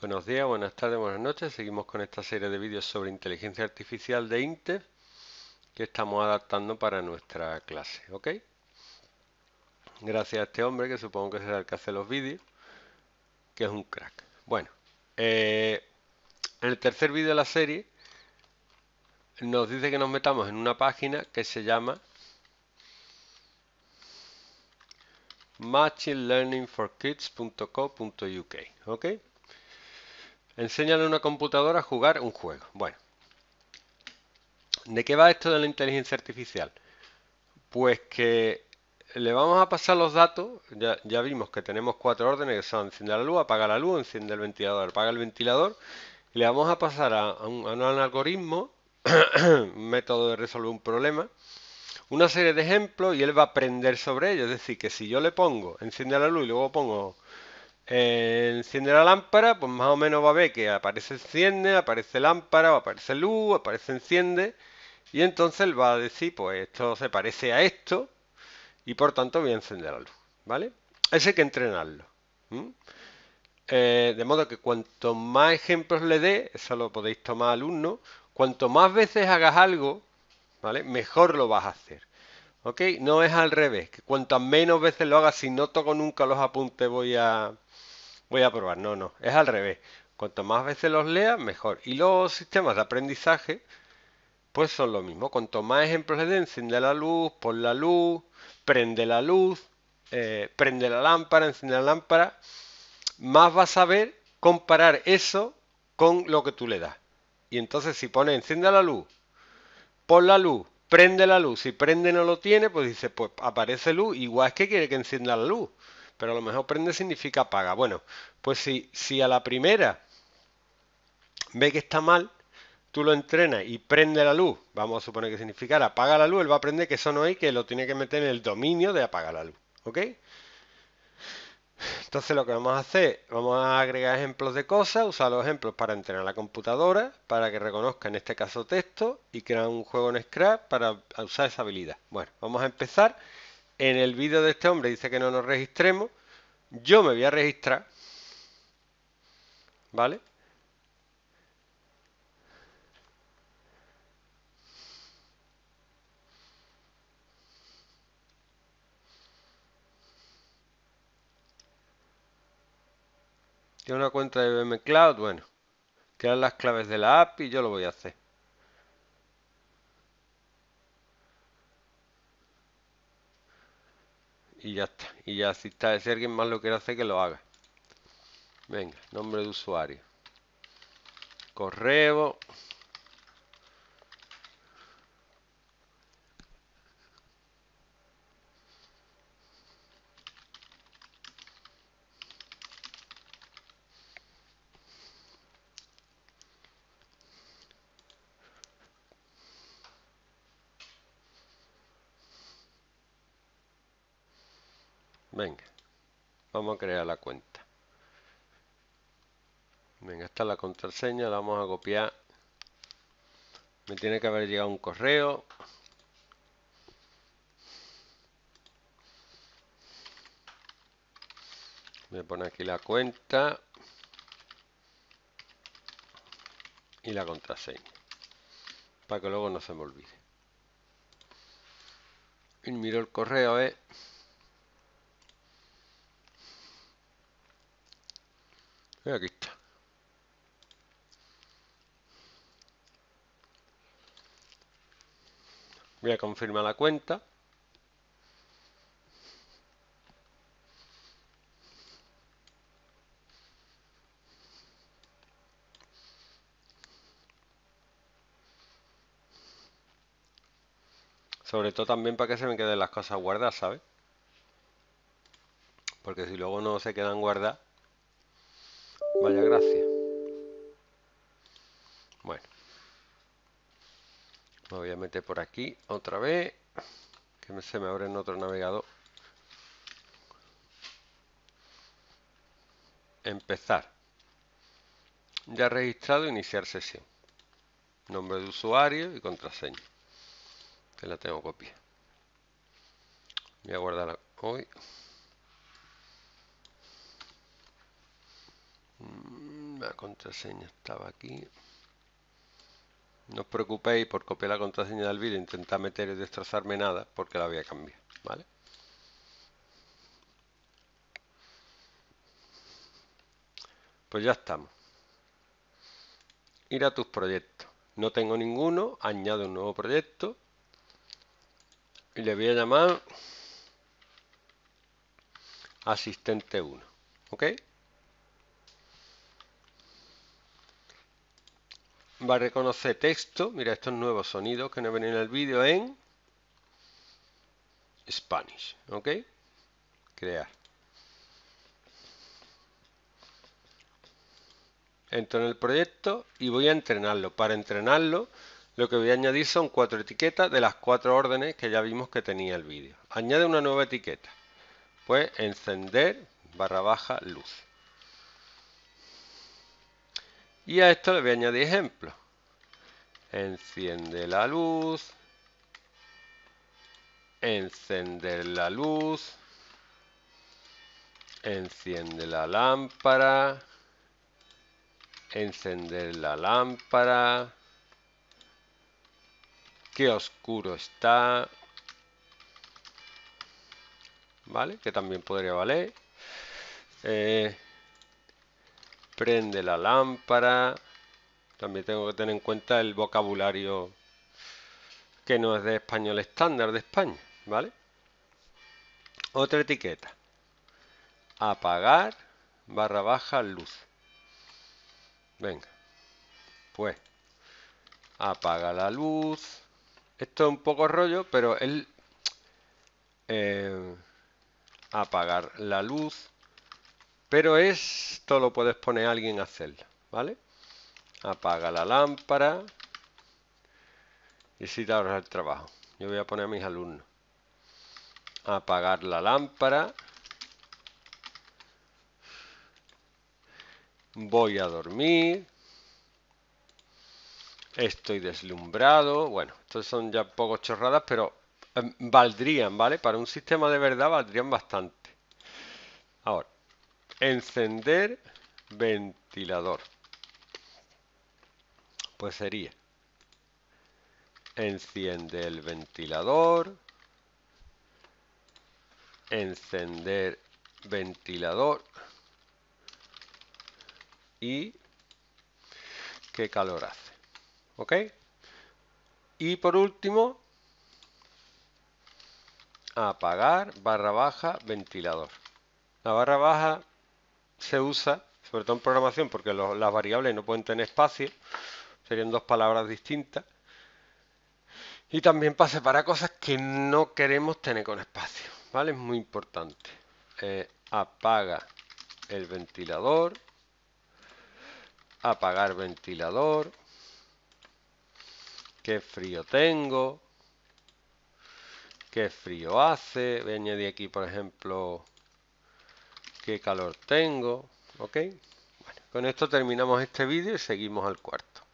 Buenos días, buenas tardes, buenas noches. Seguimos con esta serie de vídeos sobre inteligencia artificial de Intef que estamos adaptando para nuestra clase, ¿ok? Gracias a este hombre, que supongo que será el que hace los vídeos, que es un crack. Bueno, en el tercer vídeo de la serie nos dice que nos metamos en una página que se llama machinelearningforkids.co.uk, ¿ok? Enséñale a una computadora a jugar un juego. Bueno, ¿de qué va esto de la inteligencia artificial? Pues que le vamos a pasar los datos. Ya vimos que tenemos cuatro órdenes que son: enciende la luz, apaga la luz, enciende el ventilador, apaga el ventilador. Y le vamos a pasar a un algoritmo, un método de resolver un problema, una serie de ejemplos, y él va a aprender sobre ello. Es decir, que si yo le pongo enciende la luz y luego pongo enciende la lámpara, pues más o menos va a ver que aparece enciende, aparece lámpara, aparece luz, aparece enciende, y entonces va a decir, pues esto se parece a esto y por tanto voy a encender la luz, ¿vale? Eso hay que entrenarlo. De modo que cuanto más ejemplos le dé, eso lo podéis tomar alumnos, cuanto más veces hagas algo, ¿vale?, mejor lo vas a hacer. ¿Ok? No es al revés, que cuantas menos veces lo hagas, si no toco nunca los apuntes voy a probar. No, no, es al revés. Cuanto más veces los leas, mejor. Y los sistemas de aprendizaje, pues son lo mismo. Cuanto más ejemplos le den, enciende la luz, pon la luz, prende la luz, prende la lámpara, enciende la lámpara, más vas a saber comparar eso con lo que tú le das. Y entonces si pones enciende la luz, pon la luz, prende la luz, si prende no lo tiene, pues dice, pues aparece luz, igual es que quiere que encienda la luz, pero a lo mejor prende significa apaga. Bueno, pues si a la primera ve que está mal, tú lo entrenas y prende la luz, vamos a suponer que significará apaga la luz, él va a aprender que eso no es, que lo tiene que meter en el dominio de apagar la luz, ¿ok? Entonces lo que vamos a hacer, vamos a agregar ejemplos de cosas, usar los ejemplos para entrenar la computadora, para que reconozca en este caso texto, y crear un juego en Scratch para usar esa habilidad. Bueno, vamos a empezar. En el vídeo de este hombre dice que no nos registremos. Yo me voy a registrar, ¿vale? Tiene una cuenta de IBM Cloud, bueno, quedan las claves de la API y yo lo voy a hacer. Y ya está, y ya si está, si alguien más lo quiere hacer, que lo haga. Venga, nombre de usuario, correo. Venga, vamos a crear la cuenta. Venga, esta es la contraseña, la vamos a copiar. Me tiene que haber llegado un correo. Voy a poner aquí la cuenta y la contraseña, para que luego no se me olvide. Y miro el correo, ¿eh? Aquí está. Voy a confirmar la cuenta. Sobre todo también para que se me queden las cosas guardadas, ¿sabes? Porque si luego no se quedan guardadas, vaya gracia. Bueno, me voy a meter por aquí otra vez, que se me abre en otro navegador. Empezar. Ya registrado, iniciar sesión. Nombre de usuario y contraseña, que la tengo copiada. Voy a guardarla hoy. La contraseña estaba aquí. No os preocupéis por copiar la contraseña del vídeo, intentar meter y destrozarme nada, porque la voy a cambiar, ¿vale? Pues ya estamos. Ir a tus proyectos. No tengo ninguno, añado un nuevo proyecto y le voy a llamar asistente 1, ¿ok? Va a reconocer texto. Mira estos nuevos sonidos que no ven en el vídeo en Spanish. ¿Ok? Crear. Entro en el proyecto y voy a entrenarlo. Para entrenarlo, lo que voy a añadir son 4 etiquetas de las 4 órdenes que ya vimos que tenía el vídeo. Añade una nueva etiqueta. Pues encender / luz. Y a esto le voy a añadir ejemplos. Enciende la luz. Encender la luz. Enciende la lámpara. Encender la lámpara. Qué oscuro está. ¿Vale? Que también podría valer. Prende la lámpara. También tengo que tener en cuenta el vocabulario que no es de español estándar de España, ¿vale? Otra etiqueta. Apagar / luz. Venga. Pues apaga la luz. Esto es un poco rollo, pero el apagar la luz. Pero esto lo puedes poner a alguien a hacerlo, ¿vale? Apaga la lámpara. Y si te ahorras el trabajo. Yo voy a poner a mis alumnos. Apagar la lámpara. Voy a dormir. Estoy deslumbrado. Bueno, estos son ya poco chorradas, pero valdrían, ¿vale? Para un sistema de verdad valdrían bastante. Ahora. Encender ventilador. Pues sería enciende el ventilador. Encender ventilador. Y qué calor hace. ¿Ok? Y por último, apagar / ventilador. La /... se usa, sobre todo en programación, porque las variables no pueden tener espacio. Serían 2 palabras distintas. Y también para separar cosas que no queremos tener con espacio, ¿vale? Es muy importante. Apaga el ventilador. Apagar ventilador. Qué frío tengo. Qué frío hace. Voy a añadir aquí, por ejemplo... Qué calor tengo, ¿ok? Bueno, con esto terminamos este vídeo y seguimos al cuarto.